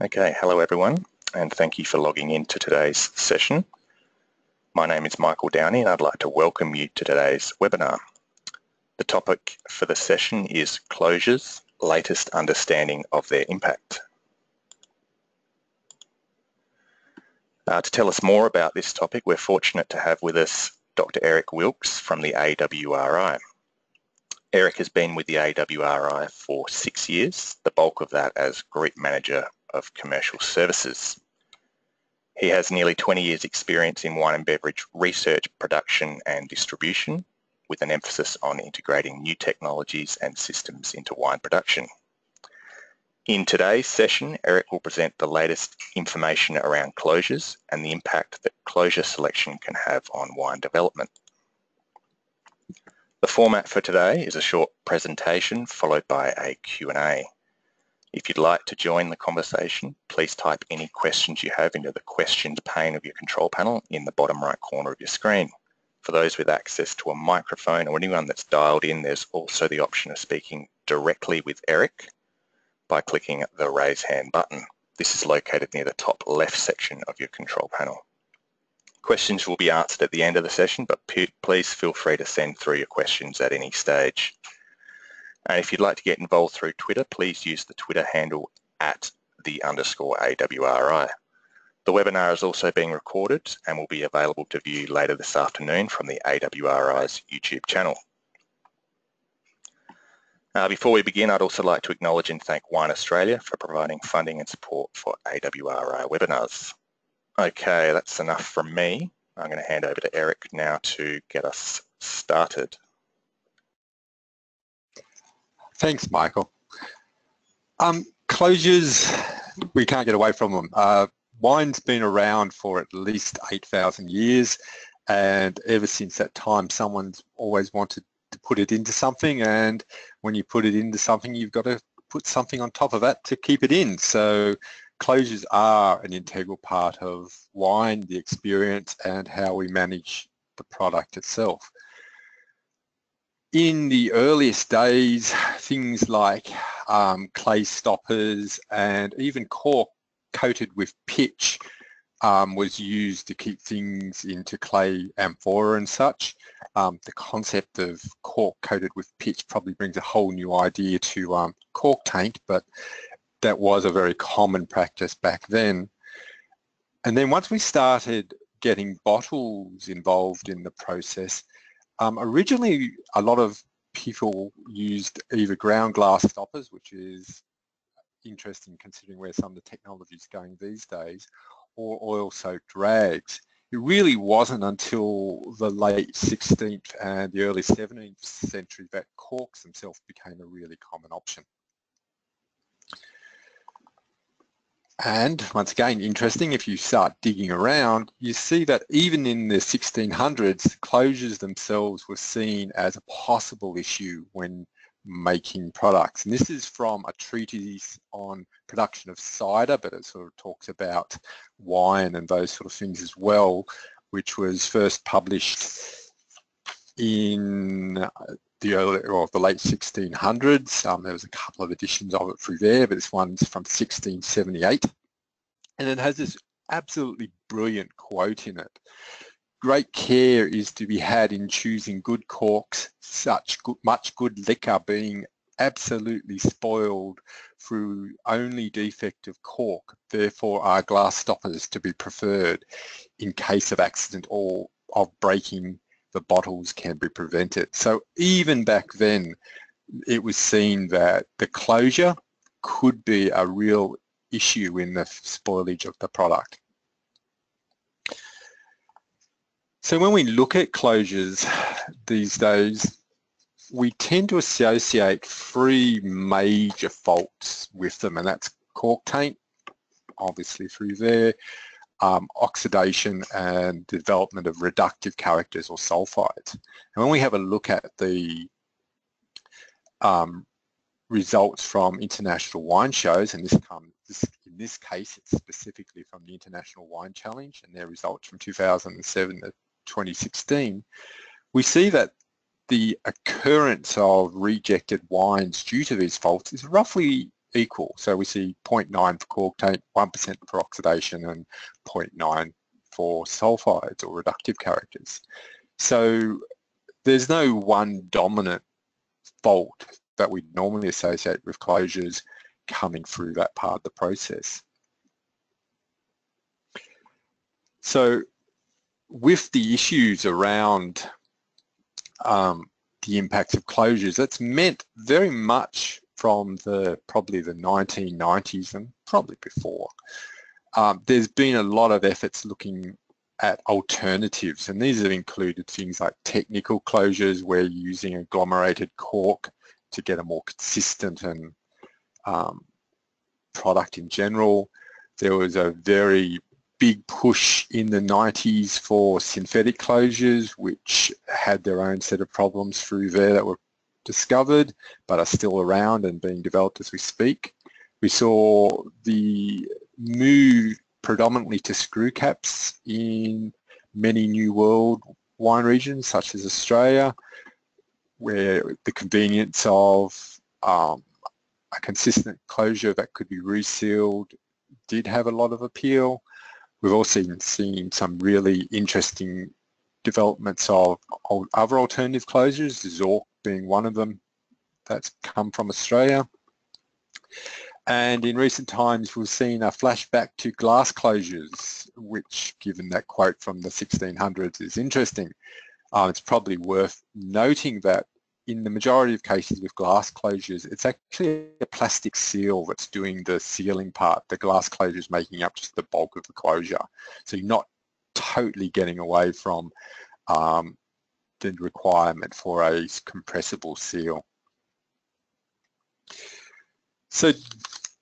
Okay, hello everyone, and thank you for logging in to today's session. My name is Michael Downey and I'd like to welcome you to today's webinar. The topic for the session is closures, latest understanding of their impact. To tell us more about this topic, we're fortunate to have with us Dr. Eric Wilkes from the AWRI. Eric has been with the AWRI for 6 years, the bulk of that as Group Manager of Commercial Services. He has nearly 20 years experience in wine and beverage research, production and distribution, with an emphasis on integrating new technologies and systems into wine production. In today's session, Eric will present the latest information around closures and the impact that closure selection can have on wine development. The format for today is a short presentation followed by a Q&A. If you'd like to join the conversation, please type any questions you have into the questions pane of your control panel in the bottom right corner of your screen. For those with access to a microphone or anyone that's dialed in, there's also the option of speaking directly with Eric by clicking the raise hand button. This is located near the top left section of your control panel. Questions will be answered at the end of the session, but please feel free to send through your questions at any stage. And if you'd like to get involved through Twitter, please use the Twitter handle @_AWRI. The webinar is also being recorded and will be available to view later this afternoon from the AWRI's YouTube channel. Before we begin, I'd also like to acknowledge and thank Wine Australia for providing funding and support for AWRI webinars. Okay, that's enough from me. I'm going to hand over to Eric now to get us started. Thanks, Michael. Closures, we can't get away from them. Wine's been around for at least 8,000 years, and ever since that time, someone's always wanted to put it into something, and when you put it into something, you've got to put something on top of that to keep it in. So closures are an integral part of wine, the experience, and how we manage the product itself. In the earliest days, things like clay stoppers and even cork coated with pitch was used to keep things into clay amphora and such. The concept of cork coated with pitch probably brings a whole new idea to cork taint, but that was a very common practice back then. And then once we started getting bottles involved in the process, originally a lot of people used either ground glass stoppers, which is interesting considering where some of the technology is going these days, or oil soaked rags. It really wasn't until the late 16th and the early 17th century that corks themselves became a really common option. And once again, interesting, if you start digging around, you see that even in the 1600s, closures themselves were seen as a possible issue when making products. And this is from a treatise on production of cider, but it sort of talks about wine and those sort of things as well, which was first published in the late 1600s. There was a couple of editions of it through there, but this one's from 1678, and it has this absolutely brilliant quote in it. "Great care is to be had in choosing good corks, much good liquor being absolutely spoiled through only defect of cork, therefore are glass stoppers to be preferred in case of accident or of breaking the bottles can be prevented." So even back then, it was seen that the closure could be a real issue in the spoilage of the product. So when we look at closures these days, we tend to associate three major faults with them, and that's cork taint, obviously through there, oxidation, and development of reductive characters or sulfides. And when we have a look at the results from international wine shows, and in this case it's specifically from the International Wine Challenge and their results from 2007 to 2016, we see that the occurrence of rejected wines due to these faults is roughly equal. So we see 0.9 for cork taint, 1% for oxidation, and 0.9 for sulfides or reductive characters. So there's no one dominant fault that we normally associate with closures coming through that part of the process. So with the issues around the impacts of closures, that's meant very much from the probably the 1990s and probably before. There's been a lot of efforts looking at alternatives, and these have included things like technical closures where you're using agglomerated cork to get a more consistent and product in general. There was a very big push in the 90s for synthetic closures, which had their own set of problems through there that were discovered but are still around and being developed as we speak. We saw the move predominantly to screw caps in many New World wine regions such as Australia, where the convenience of a consistent closure that could be resealed did have a lot of appeal. We've also seen some really interesting developments of other alternative closures, Zork being one of them, that's come from Australia. And in recent times, we've seen a flashback to glass closures, which, given that quote from the 1600s, is interesting. It's probably worth noting that in the majority of cases with glass closures, it's actually a plastic seal that's doing the sealing part. The glass closure is making up just the bulk of the closure. So you're not totally getting away from the requirement for a compressible seal. So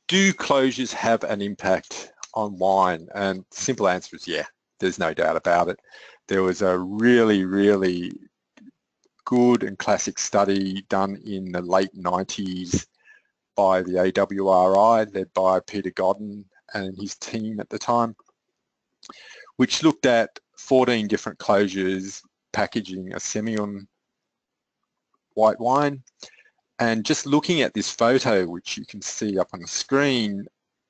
do closures have an impact on wine? And the simple answer is yeah, there's no doubt about it. There was a really, really good and classic study done in the late 90s by the AWRI, led by Peter Godden and his team at the time, which looked at 14 different closures packaging a Semillon white wine. And just looking at this photo, which you can see up on the screen,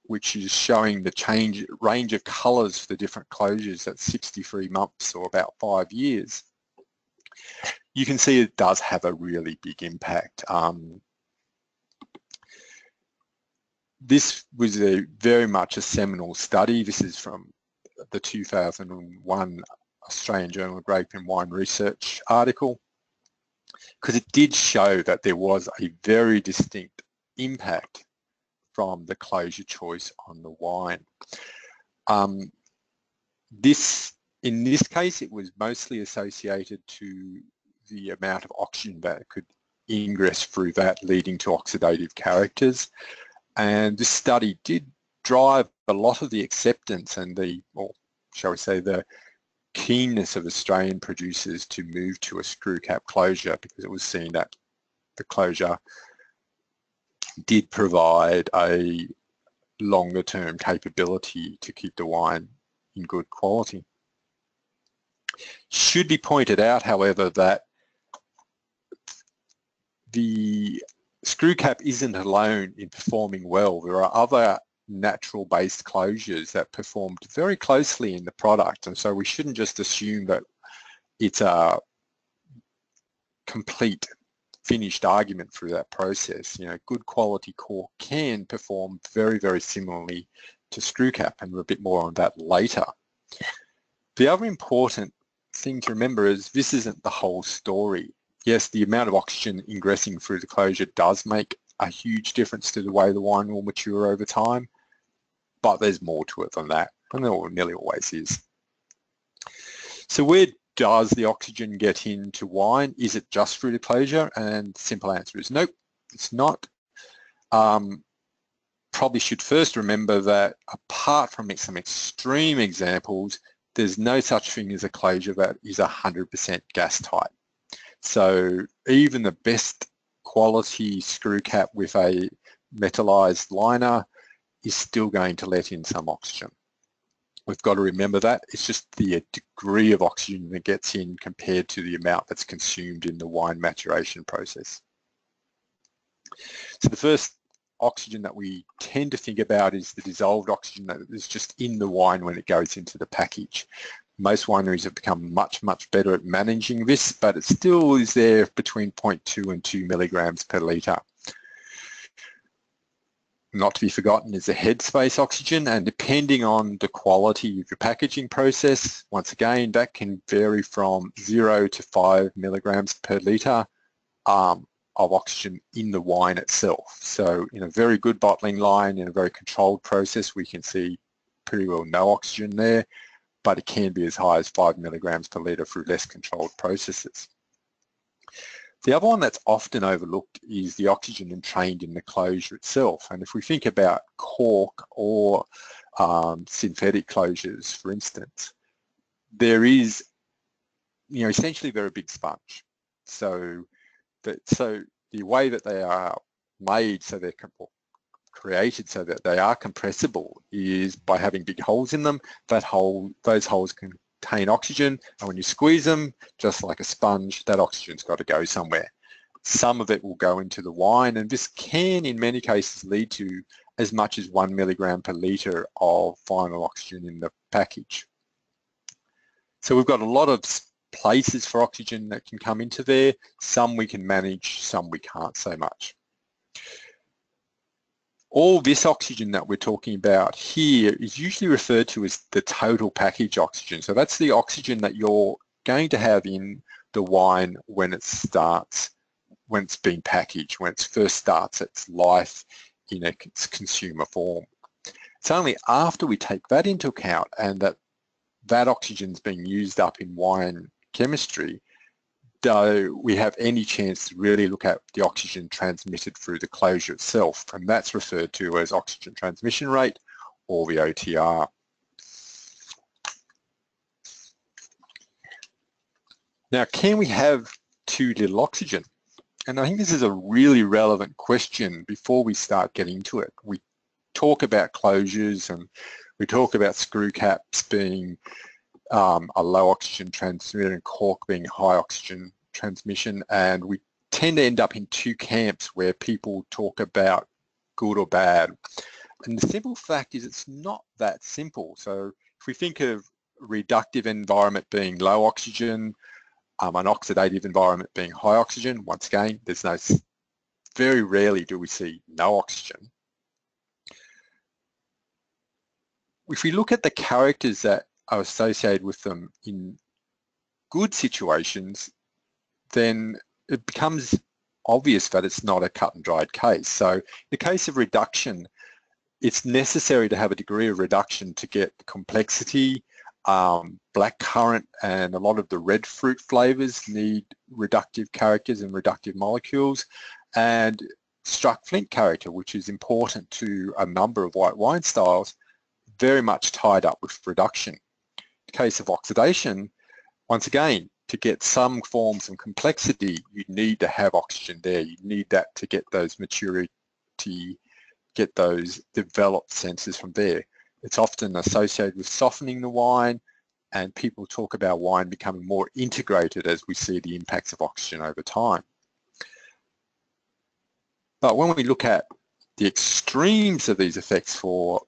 which is showing the range of colours for the different closures at 63 months or about 5 years, you can see it does have a really big impact. This was very much a seminal study. This is from the 2001 Australian Journal of Grape and Wine Research article, because it did show that there was a very distinct impact from the closure choice on the wine. In this case, it was mostly associated to the amount of oxygen that could ingress through that, leading to oxidative characters. And this study did drive a lot of the acceptance and the, or shall we say, the keenness of Australian producers to move to a screw cap closure, because it was seen that the closure did provide a longer term capability to keep the wine in good quality. Should be pointed out, however, that the screw cap isn't alone in performing well. There are other natural-based closures that performed very closely in the product, and so we shouldn't just assume that it's a complete finished argument through that process. You know, good quality cork can perform very, very similarly to screw cap, and a bit more on that later. The other important thing to remember is this isn't the whole story. Yes, the amount of oxygen ingressing through the closure does make a huge difference to the way the wine will mature over time, but there's more to it than that, and there nearly always is. So where does the oxygen get into wine? Is it just through the closure? And the simple answer is nope, it's not. Probably should first remember that apart from some extreme examples, there's no such thing as a closure that is 100% gas tight. So even the best quality screw cap with a metallized liner is still going to let in some oxygen. We've got to remember that. It's just the degree of oxygen that gets in compared to the amount that's consumed in the wine maturation process. So the first oxygen that we tend to think about is the dissolved oxygen that is just in the wine when it goes into the package. Most wineries have become much, much better at managing this, but it still is there between 0.2 and 2 milligrams per litre. Not to be forgotten is the headspace oxygen, and depending on the quality of your packaging process, once again, that can vary from 0 to 5 milligrams per litre of oxygen in the wine itself. So in a very good bottling line, in a very controlled process, we can see pretty well no oxygen there, but it can be as high as 5 milligrams per litre through less controlled processes. The other one that's often overlooked is the oxygen entrained in the closure itself. And if we think about cork or synthetic closures, for instance, there is, you know, essentially they're a big sponge. So the way that they are made, so they're created so that they are compressible, is by having big holes in them. Those holes can contain oxygen, and when you squeeze them, just like a sponge, that oxygen's got to go somewhere. Some of it will go into the wine, and this can in many cases lead to as much as 1 milligram per litre of final oxygen in the package. So we've got a lot of places for oxygen that can come into there. Some we can manage, some we can't so much. All this oxygen that we're talking about here is usually referred to as the total package oxygen. So that's the oxygen that you're going to have in the wine when it starts, when it's being packaged, when it first starts its life in its consumer form. It's only after we take that into account and that oxygen's being used up in wine chemistry, do we have any chance to really look at the oxygen transmitted through the closure itself, and that's referred to as oxygen transmission rate, or the OTR. Now, can we have too little oxygen? And I think this is a really relevant question before we start getting to it. We talk about closures and we talk about screw caps being a low oxygen transmitter and cork being high oxygen transmission, and we tend to end up in two camps where people talk about good or bad. And the simple fact is it's not that simple. So if we think of reductive environment being low oxygen, an oxidative environment being high oxygen, once again, there's no, very rarely do we see no oxygen. If we look at the characters that are associated with them in good situations, then it becomes obvious that it's not a cut and dried case. So in the case of reduction, it's necessary to have a degree of reduction to get complexity. Blackcurrant and a lot of the red fruit flavors need reductive characters and reductive molecules, and struck flint character, which is important to a number of white wine styles, very much tied up with reduction. In the case of oxidation, once again, to get some forms and complexity, you need to have oxygen there. You need that to get those maturity, get those developed senses from there. It's often associated with softening the wine, and people talk about wine becoming more integrated as we see the impacts of oxygen over time. But when we look at the extremes of these effects for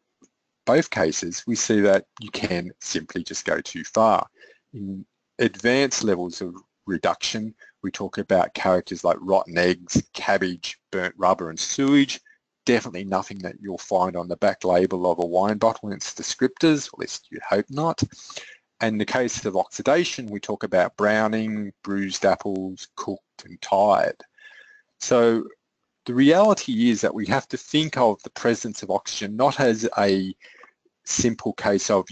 both cases, we see that you can simply just go too far. In advanced levels of reduction, we talk about characters like rotten eggs, cabbage, burnt rubber and sewage. Definitely nothing that you'll find on the back label of a wine bottle and its descriptors, at least you'd hope not. And in the case of oxidation, we talk about browning, bruised apples, cooked and tired. So the reality is that we have to think of the presence of oxygen not as a simple case of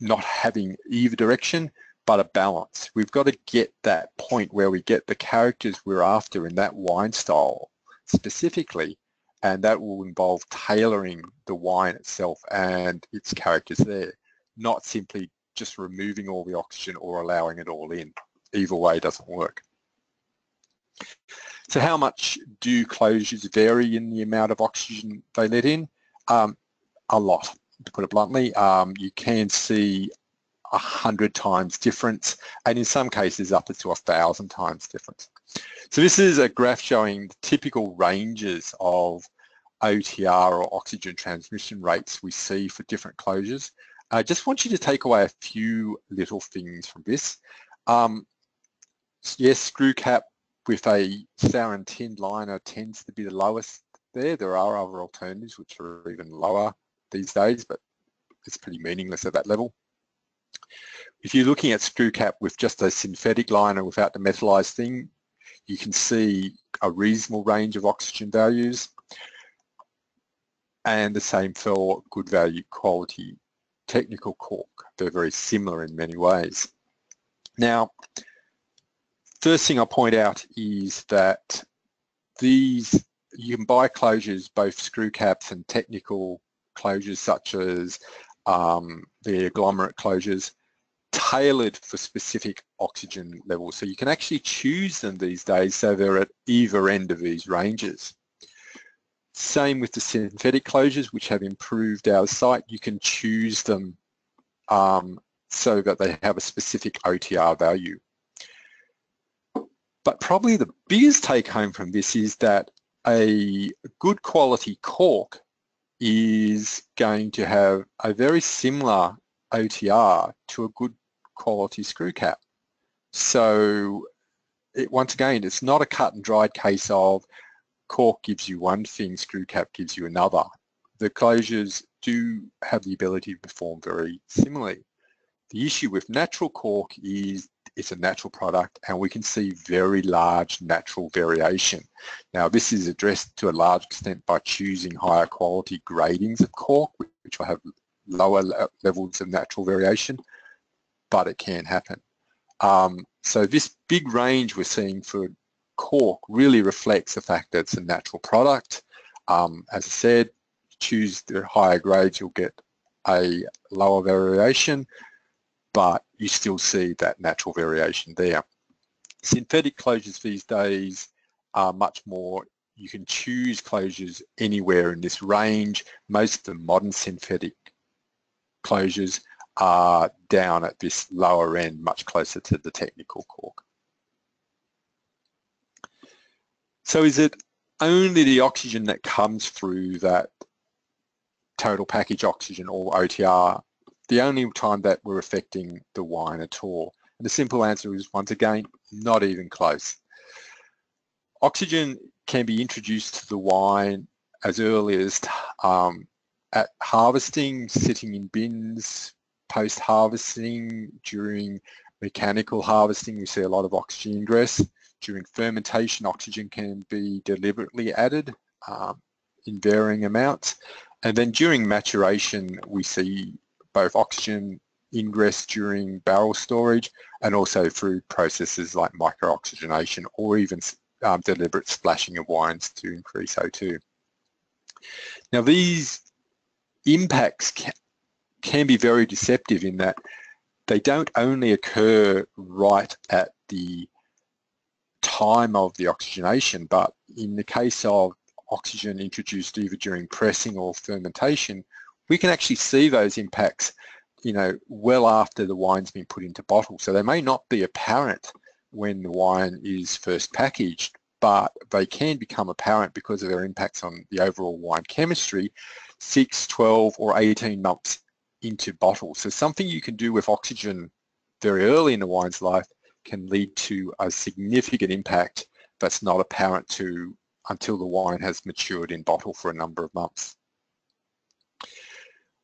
not having either direction, but a balance. We've got to get that point where we get the characters we're after in that wine style specifically, and that will involve tailoring the wine itself and its characters there, not simply just removing all the oxygen or allowing it all in. Either way doesn't work. So how much do closures vary in the amount of oxygen they let in? A lot, to put it bluntly. You can see 100 times difference, and in some cases up to 1,000 times difference. So this is a graph showing the typical ranges of OTR or oxygen transmission rates we see for different closures. I just want you to take away a few little things from this. Yes, screw cap with a sour and tinned liner tends to be the lowest there. There are other alternatives which are even lower these days, but it's pretty meaningless at that level. If you're looking at screw cap with just a synthetic liner without the metallized thing, you can see a reasonable range of oxygen values, and the same for good value quality technical cork. They're very similar in many ways. Now, first thing I'll point out is that these, you can buy closures, both screw caps and technical closures such as the agglomerate closures, tailored for specific oxygen levels. So you can actually choose them these days so they're at either end of these ranges. Same with the synthetic closures, which have improved our site. You can choose them so that they have a specific OTR value. But probably the biggest take home from this is that a good quality cork is going to have a very similar OTR to a good quality screw cap. So it, once again, it's not a cut and dried case of cork gives you one thing, screw cap gives you another. The closures do have the ability to perform very similarly. The issue with natural cork is it's a natural product and we can see very large natural variation. Now this is addressed to a large extent by choosing higher quality gradings of cork, which will have lower levels of natural variation, but it can happen. So this big range we're seeing for cork really reflects the fact that it's a natural product. As I said, choose the higher grades, you'll get a lower variation, but you still see that natural variation there. Synthetic closures these days are much more, you can choose closures anywhere in this range. Most of the modern synthetic closures are down at this lower end, much closer to the technical cork. So is it only the oxygen that comes through that total package oxygen or OTR, the only time that we're affecting the wine at all? And the simple answer is, once again, not even close. Oxygen can be introduced to the wine as early as at harvesting, sitting in bins, post-harvesting, during mechanical harvesting, we see a lot of oxygen ingress. During fermentation, oxygen can be deliberately added in varying amounts. And then during maturation, we see both oxygen ingress during barrel storage and also through processes like micro-oxygenation or even deliberate splashing of wines to increase O2. Now these impacts can be very deceptive in that they don't only occur right at the time of the oxygenation, but in the case of oxygen introduced either during pressing or fermentation, we can actually see those impacts, you know, well after the wine's been put into bottle. So they may not be apparent when the wine is first packaged, but they can become apparent because of their impacts on the overall wine chemistry 6, 12 or 18 months into bottle. So something you can do with oxygen very early in the wine's life can lead to a significant impact that's not apparent to until the wine has matured in bottle for a number of months.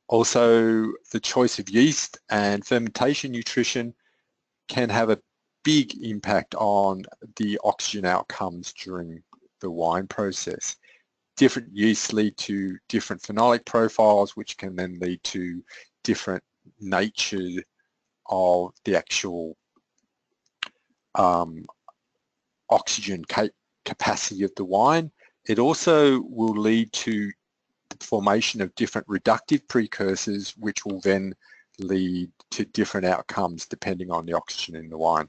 Also, the choice of yeast and fermentation nutrition can have a big impact on the oxygen outcomes during the wine process. Different yeasts lead to different phenolic profiles, which can then lead to different nature of the actual oxygen capacity of the wine. It also will lead to the formation of different reductive precursors, which will then lead to different outcomes depending on the oxygen in the wine.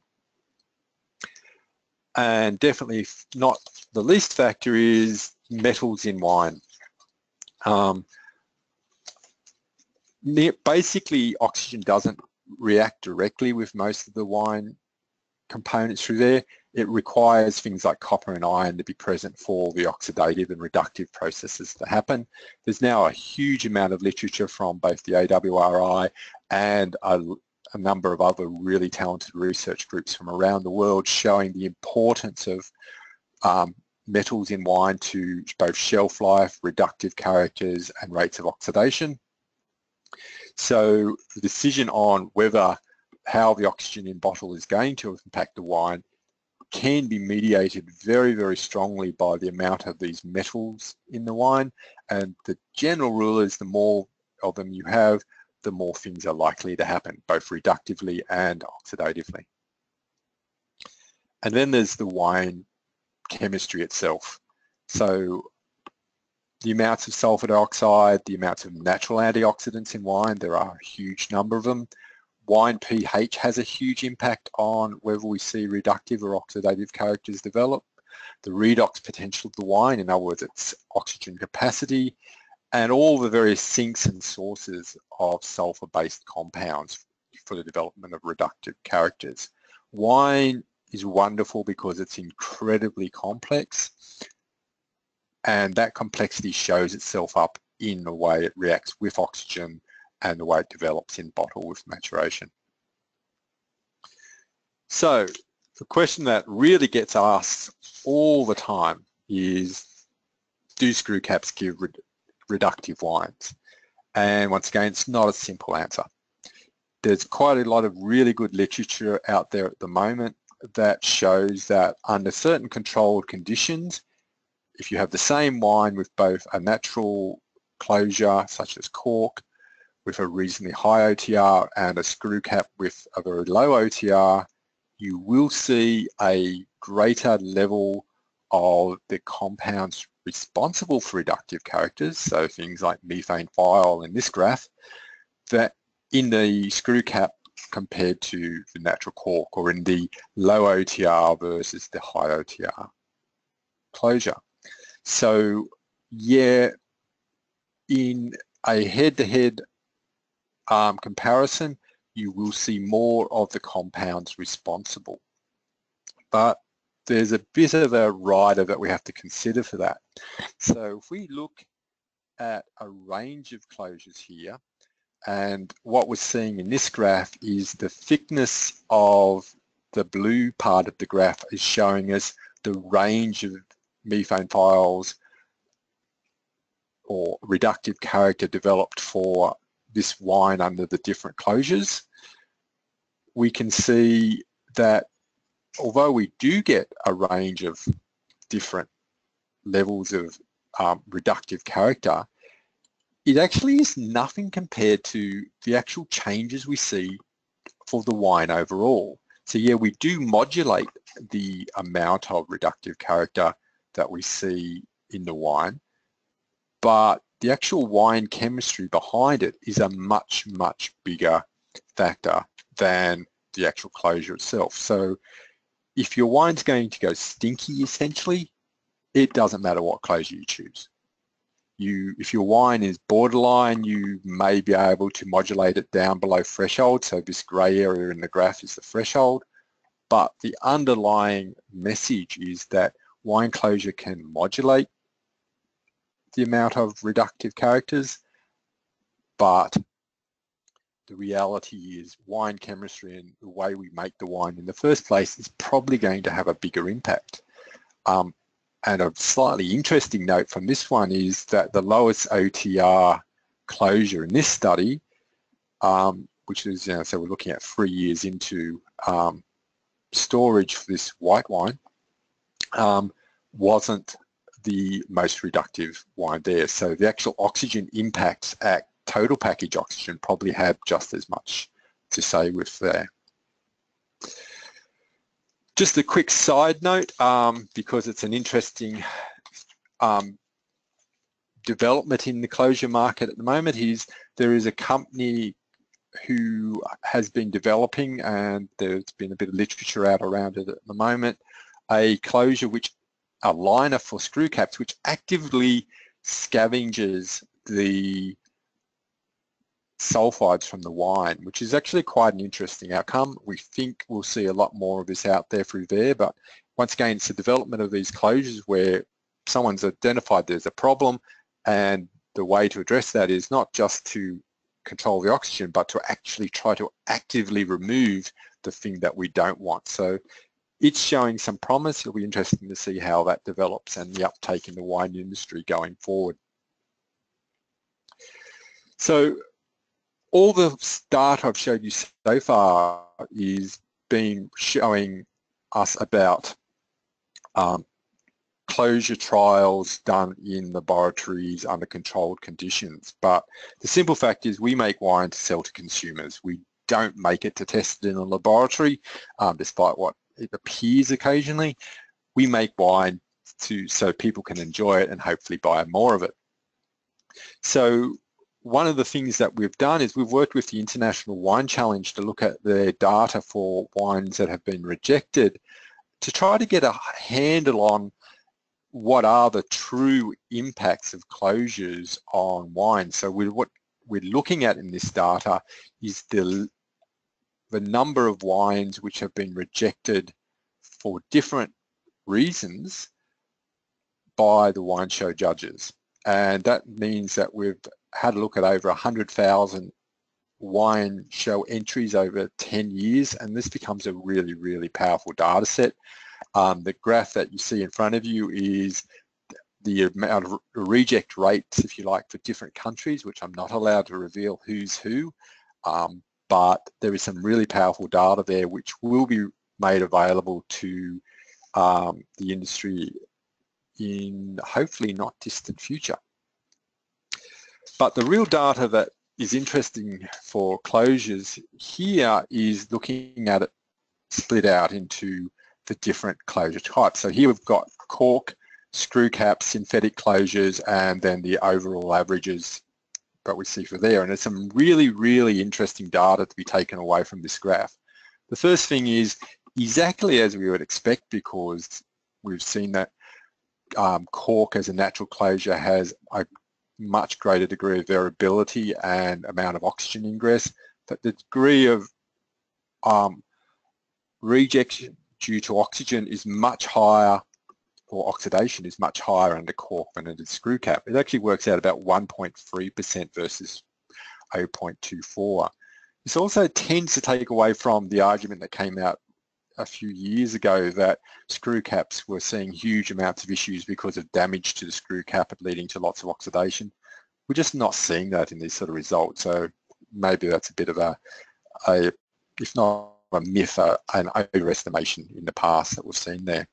And definitely not the least factor is metals in wine. Basically, oxygen doesn't react directly with most of the wine components through there. It requires things like copper and iron to be present for the oxidative and reductive processes to happen. There's now a huge amount of literature from both the AWRI and a number of other really talented research groups from around the world showing the importance of metals in wine to both shelf life, reductive characters and rates of oxidation. So the decision on whether how the oxygen in bottle is going to impact the wine can be mediated very, very strongly by the amount of these metals in the wine. And the general rule is the more of them you have, the more things are likely to happen, both reductively and oxidatively. And then there's the wine chemistry itself. So the amounts of sulfur dioxide, the amounts of natural antioxidants in wine, there are a huge number of them. Wine pH has a huge impact on whether we see reductive or oxidative characters develop. The redox potential of the wine, in other words, its oxygen capacity, and all the various sinks and sources of sulfur-based compounds for the development of reductive characters. Wine is wonderful because it's incredibly complex, and that complexity shows itself up in the way it reacts with oxygen and the way it develops in bottle with maturation. So the question that really gets asked all the time is, do screw caps give reductive wines? And once again, it's not a simple answer. There's quite a lot of really good literature out there at the moment that shows that under certain controlled conditions, if you have the same wine with both a natural closure, such as cork, with a reasonably high OTR and a screw cap with a very low OTR, you will see a greater level of the compounds responsible for reductive characters, so things like methane thiol in this graph, that in the screw cap compared to the natural cork, or in the low OTR versus the high OTR closure. So yeah, in a head-to-head comparison, you will see more of the compounds responsible. But there's a bit of a rider that we have to consider for that. So if we look at a range of closures here, and what we're seeing in this graph is the thickness of the blue part of the graph is showing us the range of methane thiols or reductive character developed for this wine under the different closures. We can see that although we do get a range of different levels of reductive character, it actually is nothing compared to the actual changes we see for the wine overall. So yeah, we do modulate the amount of reductive character that we see in the wine, but the actual wine chemistry behind it is a much, much bigger factor than the actual closure itself. So if your wine's going to go stinky, essentially, it doesn't matter what closure you choose. If your wine is borderline, you may be able to modulate it down below threshold. So this grey area in the graph is the threshold. But the underlying message is that wine closure can modulate the amount of reductive characters, but the reality is wine chemistry and the way we make the wine in the first place is probably going to have a bigger impact. And a slightly interesting note from this one is that the lowest OTR closure in this study, which is, so we're looking at 3 years into storage for this white wine, wasn't the most reductive wine there. So the actual oxygen impacts at total package oxygen probably have just as much to say with there. Just a quick side note, because it's an interesting development in the closure market at the moment, is there is a company who has been developing, and there's been a bit of literature out around it at the moment, a closure which, a liner for screw caps, which actively scavenges the sulfides from the wine, which is actually quite an interesting outcome. We think we'll see a lot more of this out there through there, but once again, it's the development of these closures where someone's identified there's a problem, and the way to address that is not just to control the oxygen, but to actually try to actively remove the thing that we don't want. So it's showing some promise. It'll be interesting to see how that develops and the uptake in the wine industry going forward. So all the data I've showed you so far is been showing us about closure trials done in laboratories under controlled conditions. But the simple fact is we make wine to sell to consumers. We don't make it to test it in a laboratory, despite what it appears occasionally. We make wine so people can enjoy it and hopefully buy more of it. So one of the things that we've done is we've worked with the International Wine Challenge to look at their data for wines that have been rejected to try to get a handle on what are the true impacts of closures on wine. So what we're looking at in this data is the number of wines which have been rejected for different reasons by the wine show judges. And that means that we've had a look at over 100,000 wine show entries over 10 years, and this becomes a really, really powerful data set. The graph that you see in front of you is the amount of reject rates, if you like, for different countries, which I'm not allowed to reveal who's who, but there is some really powerful data there which will be made available to the industry in hopefully not distant future. But the real data that is interesting for closures here is looking at it split out into the different closure types. So here we've got cork, screw caps, synthetic closures, and then the overall averages that we see for there. And there's some really, really interesting data to be taken away from this graph. The first thing is exactly as we would expect, because we've seen that cork as a natural closure has a much greater degree of variability and amount of oxygen ingress, but the degree of rejection due to oxygen is much higher, or oxidation is much higher under cork than it is screw cap. It actually works out about 1.3% versus 0.24. This also tends to take away from the argument that came out a few years ago that screw caps were seeing huge amounts of issues because of damage to the screw cap leading to lots of oxidation. We're just not seeing that in this sort of result. So maybe that's a bit of a if not a myth, an overestimation in the past that we've seen there.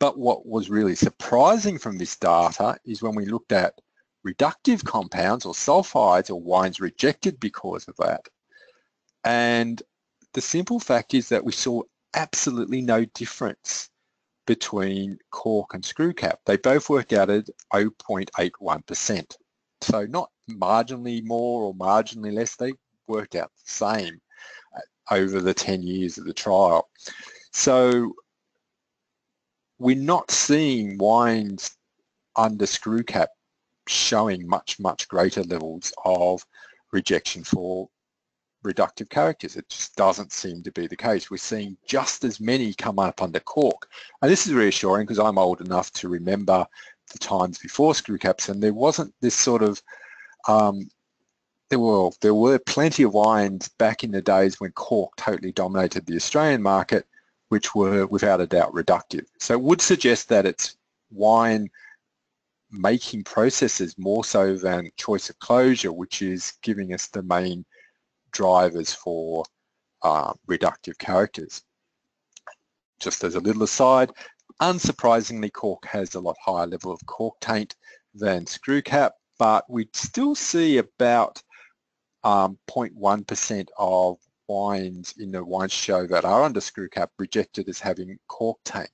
But what was really surprising from this data is when we looked at reductive compounds or sulfides or wines rejected because of that. And the simple fact is that we saw absolutely no difference between cork and screw cap. They both worked out at 0.81%. So not marginally more or marginally less, they worked out the same over the 10 years of the trial. So we're not seeing wines under screw cap showing much, much greater levels of rejection for reductive characters. It just doesn't seem to be the case. We're seeing just as many come up under cork. And this is reassuring because I'm old enough to remember the times before screw caps, and there wasn't this sort of, there were plenty of wines back in the days when cork totally dominated the Australian market, which were without a doubt reductive. So it would suggest that it's wine making processes more so than choice of closure, which is giving us the main drivers for reductive characters. Just as a little aside, unsurprisingly, cork has a lot higher level of cork taint than screw cap, but we still see about 0.1% of wines in the wine show that are under screw cap rejected as having cork taint.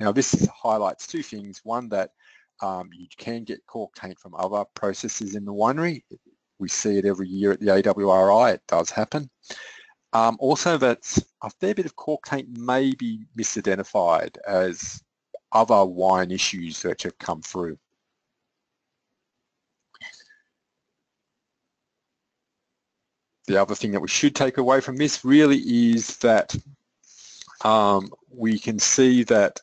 Now this highlights two things. One, that you can get cork taint from other processes in the winery. We see it every year at the AWRI, it does happen. Also, that a fair bit of cork taint may be misidentified as other wine issues that have come through. the other thing that we should take away from this really is that we can see that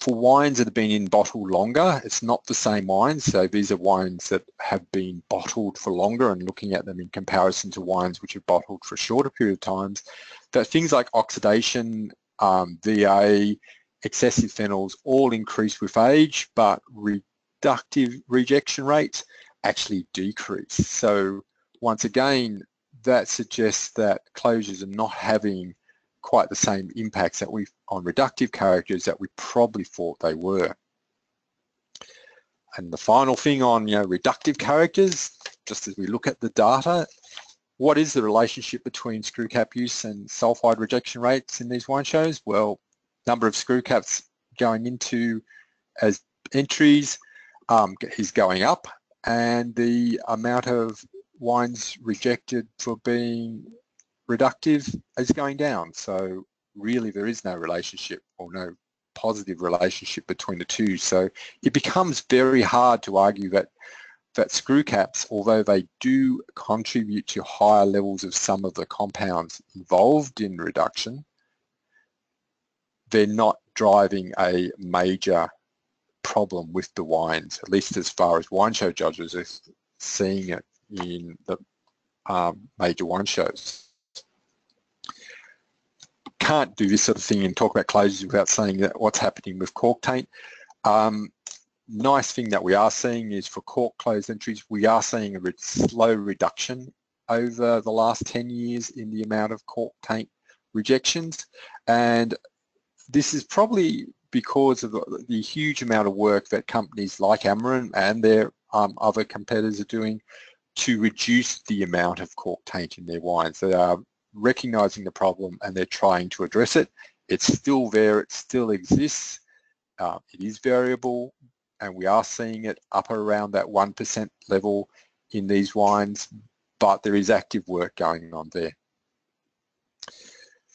for wines that have been in bottle longer, it's not the same wines. So these are wines that have been bottled for longer, and looking at them in comparison to wines which are bottled for a shorter period of times, that things like oxidation, VA, excessive phenols all increase with age, but reductive rejection rates actually decrease. So once again, that suggests that closures are not having quite the same impacts that we on reductive characters that we probably thought they were. And the final thing on reductive characters, just as we look at the data, what is the relationship between screw cap use and sulfide rejection rates in these wine shows? Well, number of screw caps going into as entries is going up, and the amount of wines rejected for being reductive is going down. So really there is no relationship, or no positive relationship between the two. So it becomes very hard to argue that screw caps, although they do contribute to higher levels of some of the compounds involved in reduction, they're not driving a major problem with the wines, at least as far as wine show judges are seeing it in the major wine shows. Can't do this sort of thing and talk about closures without saying that what's happening with cork taint. Nice thing that we are seeing is for cork closed entries, we are seeing a slow reduction over the last 10 years in the amount of cork taint rejections. And this is probably because of the huge amount of work that companies like Amaran and their other competitors are doing to reduce the amount of cork taint in their wines. They are recognizing the problem and they're trying to address it. It's still there, it still exists, it is variable, and we are seeing it up around that 1% level in these wines, but there is active work going on there.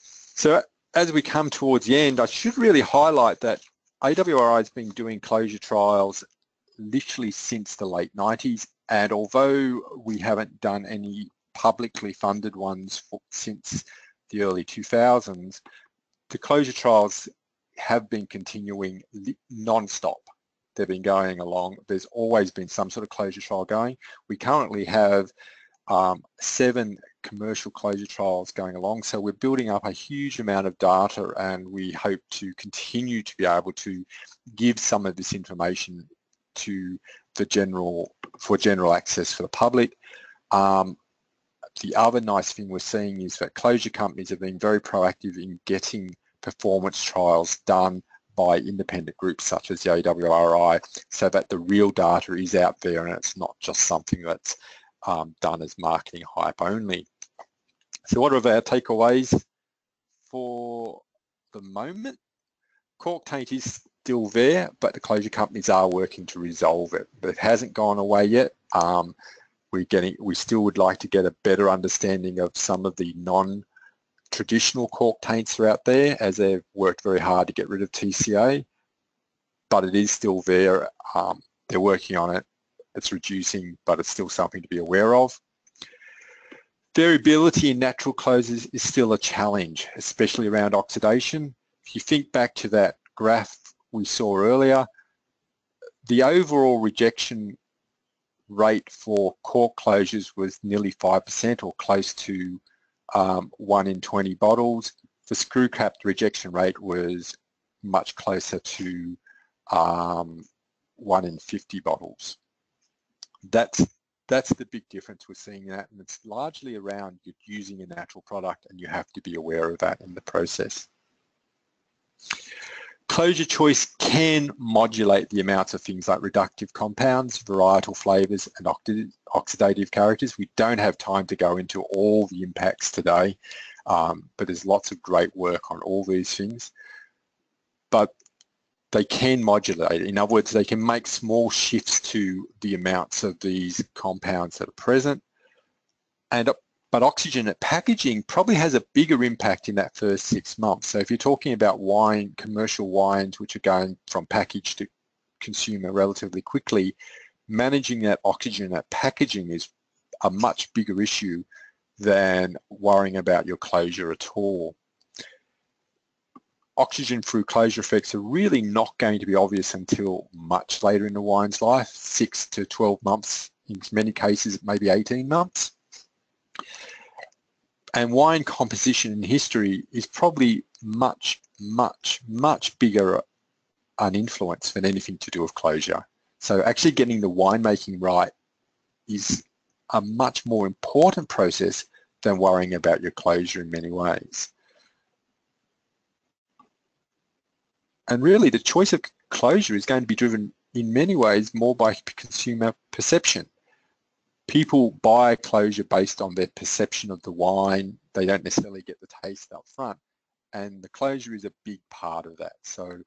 So as we come towards the end, I should really highlight that AWRI has been doing closure trials literally since the late 90s, and although we haven't done any publicly funded ones since the early 2000s, the closure trials have been continuing non-stop. They've been going along. There's always been some sort of closure trial going. We currently have 7 commercial closure trials going along, so we're building up a huge amount of data, and we hope to continue to be able to give some of this information to the general access for the public. The other nice thing we're seeing is that closure companies have been very proactive in getting performance trials done by independent groups such as the AWRI, so that the real data is out there and it's not just something that's done as marketing hype only. So what are our takeaways for the moment? Cork taint is still there, but the closure companies are working to resolve it. But it hasn't gone away yet. We still would like to get a better understanding of some of the non-traditional cork taints that are out there, as they've worked very hard to get rid of TCA, but it is still there. They're working on it. It's reducing, but it's still something to be aware of. Variability in natural closures is still a challenge, especially around oxidation. If you think back to that graph we saw earlier, the overall rejection rate for cork closures was nearly 5%, or close to 1 in 20 bottles. For screw cap, the rejection rate was much closer to 1 in 50 bottles. That's the big difference we're seeing that, and it's largely around you're using a natural product and you have to be aware of that in the process. Closure choice can modulate the amounts of things like reductive compounds, varietal flavours and oxidative characters. We don't have time to go into all the impacts today, but there's lots of great work on all these things. But they can modulate. In other words, they can make small shifts to the amounts of these compounds that are present. But oxygen at packaging probably has a bigger impact in that first 6 months. So if you're talking about wine, commercial wines, which are going from package to consumer relatively quickly, managing that oxygen at packaging is a much bigger issue than worrying about your closure at all. Oxygen through closure effects are really not going to be obvious until much later in the wine's life, 6 to 12 months, in many cases maybe 18 months. And wine composition and history is probably much, much, much bigger an influence than anything to do with closure. So actually getting the winemaking right is a much more important process than worrying about your closure in many ways. And really the choice of closure is going to be driven in many ways more by consumer perception. People buy closure based on their perception of the wine. They don't necessarily get the taste up front, and the closure is a big part of that. So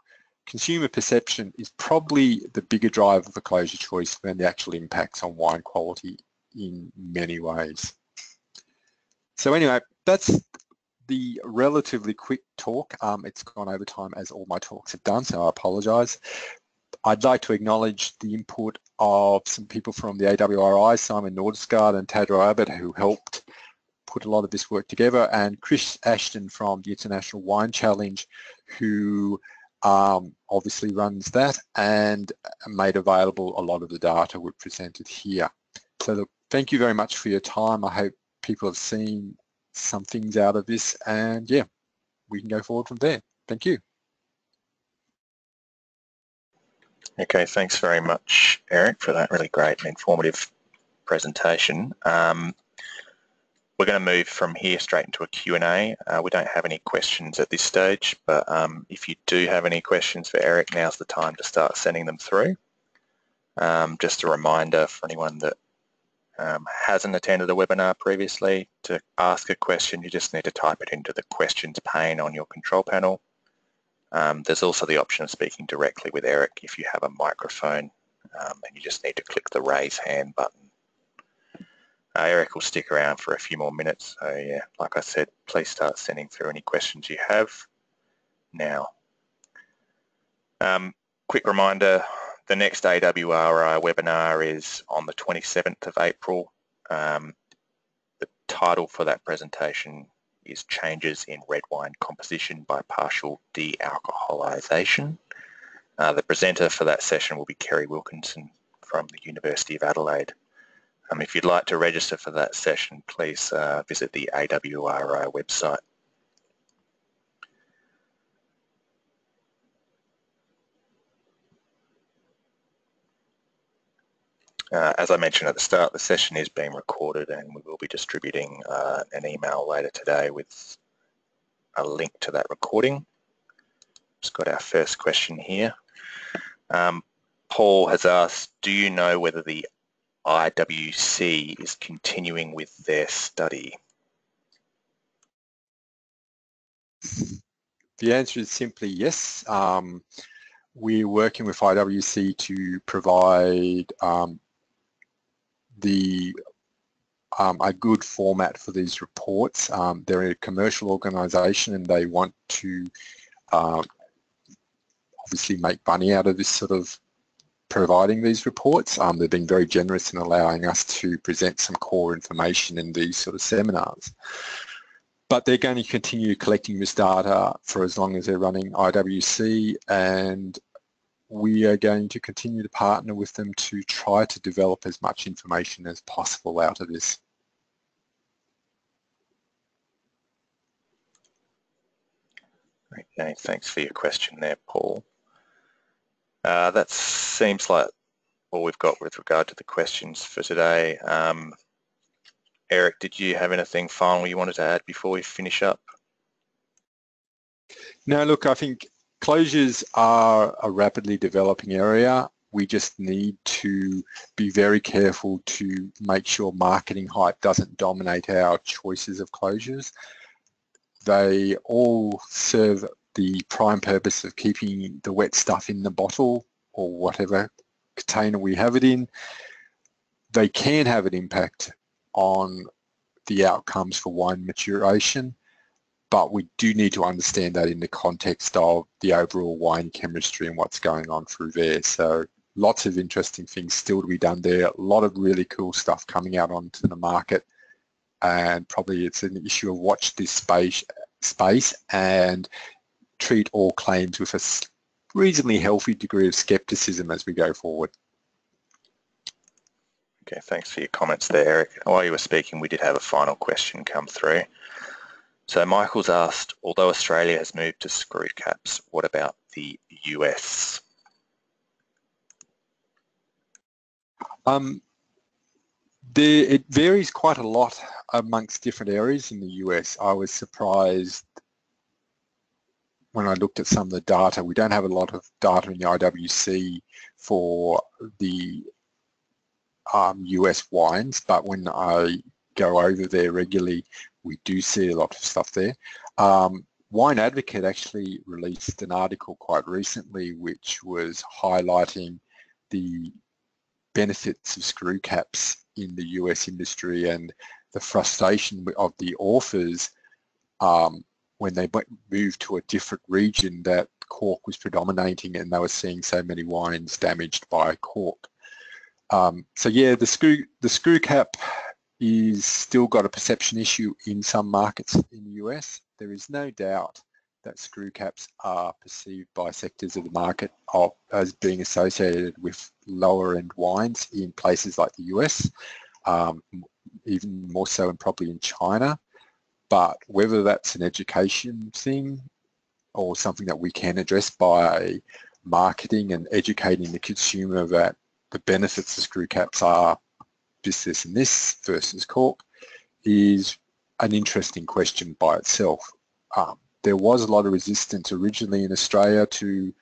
consumer perception is probably the bigger driver for closure choice than the actual impacts on wine quality in many ways. So anyway, that's the relatively quick talk. It's gone over time, as all my talks have done, so I apologise. I'd like to acknowledge the input of some people from the AWRI, Simon Nordesgaard and Tadro Abbott, who helped put a lot of this work together, and Chris Ashton from the International Wine Challenge, who obviously runs that and made available a lot of the data we've presented here. So look, thank you very much for your time. I hope people have seen some things out of this, and yeah, we can go forward from there. Thank you. Okay, thanks very much, Eric, for that really great and informative presentation. We're going to move from here straight into a Q&A. We don't have any questions at this stage, but if you do have any questions for Eric, now's the time to start sending them through. Just a reminder for anyone that hasn't attended a webinar previously, to ask a question, you just need to type it into the questions pane on your control panel. There's also the option of speaking directly with Eric if you have a microphone, and you just need to click the raise hand button. Eric will stick around for a few more minutes, so yeah, like I said, please start sending through any questions you have now. Quick reminder, the next AWRI webinar is on the 27th of April. The title for that presentation is Changes in Red Wine Composition by Partial De-Alcoholization. The presenter for that session will be Kerry Wilkinson from the University of Adelaide. If you'd like to register for that session, please visit the AWRI website. As I mentioned at the start, the session is being recorded, and we will be distributing an email later today with a link to that recording. Just got our first question here. Paul has asked, do you know whether the IWC is continuing with their study? The answer is simply yes. We're working with IWC to provide a good format for these reports. They're a commercial organisation, and they want to obviously make money out of this sort of providing these reports. They've been very generous in allowing us to present some core information in these sort of seminars. But they're going to continue collecting this data for as long as they're running IWC, and we are going to continue to partner with them to try to develop as much information as possible out of this. Okay, thanks for your question there, Paul. That seems like all we've got with regard to the questions for today. Eric, did you have anything final you wanted to add before we finish up? No, look, I think closures are a rapidly developing area. We just need to be very careful to make sure marketing hype doesn't dominate our choices of closures. They all serve the prime purpose of keeping the wet stuff in the bottle or whatever container we have it in. They can have an impact on the outcomes for wine maturation, but we do need to understand that in the context of the overall wine chemistry and what's going on through there. So lots of interesting things still to be done there, a lot of really cool stuff coming out onto the market, and probably it's an issue of watch this space and treat all claims with a reasonably healthy degree of skepticism as we go forward. Okay, thanks for your comments there, Eric. While you were speaking, we did have a final question come through. So Michael's asked, although Australia has moved to screw caps, what about the US? It varies quite a lot amongst different areas in the US. I was surprised when I looked at some of the data. We don't have a lot of data in the IWC for the US wines, but when I go over there regularly, we do see a lot of stuff there. Wine Advocate actually released an article quite recently which was highlighting the benefits of screw caps in the US industry and the frustration of the authors when they moved to a different region that cork was predominating and they were seeing so many wines damaged by cork. So yeah, the screw cap is still got a perception issue in some markets in the US. There is no doubt that screw caps are perceived by sectors of the market as being associated with lower end wines in places like the US, even more so and probably in China. But whether that's an education thing or something that we can address by marketing and educating the consumer that the benefits of screw caps are this and this versus cork is an interesting question by itself. There was a lot of resistance originally in Australia to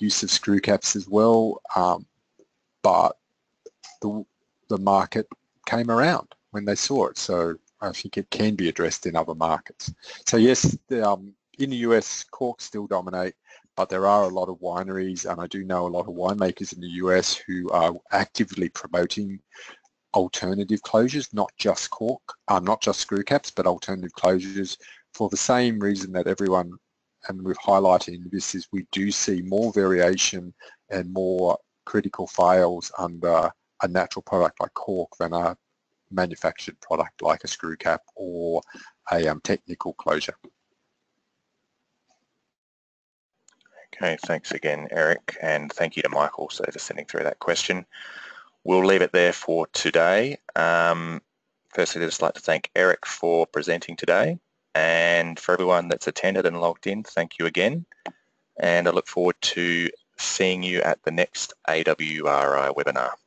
use of screw caps as well, but the market came around when they saw it, so I think it can be addressed in other markets. So yes, in the US, corks still dominate, but there are a lot of wineries, and I do know a lot of winemakers in the US who are actively promoting alternative closures, not just cork, not just screw caps, but alternative closures for the same reason that everyone, and we've highlighted this, is we do see more variation and more critical fails under a natural product like cork than a manufactured product like a screw cap or a technical closure. Okay, thanks again, Eric, and thank you to Michael also for sending through that question. We'll leave it there for today. Firstly, I'd just like to thank Eric for presenting today, and for everyone that's attended and logged in, thank you again. And I look forward to seeing you at the next AWRI webinar.